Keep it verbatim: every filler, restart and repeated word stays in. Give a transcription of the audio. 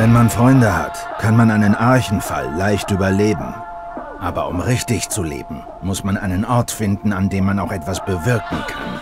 Wenn man Freunde hat, kann man einen Archenfall leicht überleben. Aber um richtig zu leben, muss man einen Ort finden, an dem man auch etwas bewirken kann.